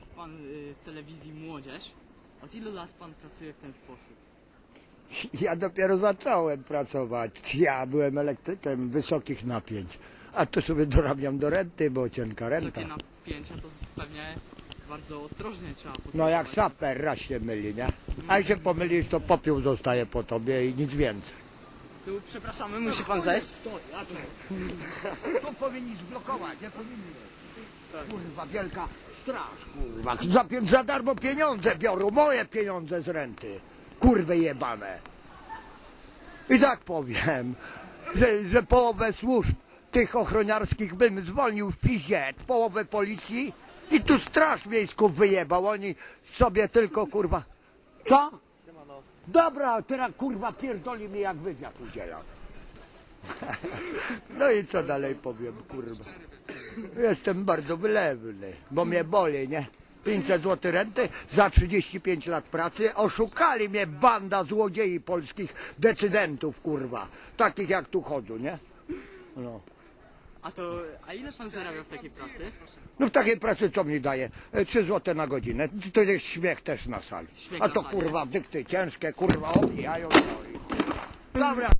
jest pan w telewizji Młodzież. Od ilu lat pan pracuje w ten sposób? Ja dopiero zacząłem pracować. Ja byłem elektrykiem wysokich napięć. A to sobie dorabiam do renty, bo cienka renta. Wysokie napięcia to pewnie bardzo ostrożnie trzeba postępować. No jak saper raz się myli, nie? A jak się pomylisz, to popiół zostaje po tobie i nic więcej. Tu przepraszamy, musi pan zejść. Tu powinni zblokować, nie powinni. Kurwa, wielka straż, kurwa. Za darmo pieniądze biorą, moje pieniądze z renty. Kurwy jebane. I tak powiem, że połowę służb tych ochroniarskich bym zwolnił w piździe, połowę policji i tu straż miejską wyjebał. Oni sobie tylko, kurwa... Co? Dobra, teraz kurwa pierdoli mi jak wywiad udzielam. No i co dalej powiem, kurwa. Jestem bardzo wylewny, bo mnie boli, nie? 500 zł renty za 35 lat pracy. Oszukali mnie banda złodziei polskich decydentów, kurwa. Takich jak tu chodzą, nie? No. A ile pan zarabiał w takiej pracy? No w takiej pracy co mi daje? 3 zł na godzinę. To jest śmiech też na sali. A to kurwa dykty ciężkie, kurwa obijają. Dobra.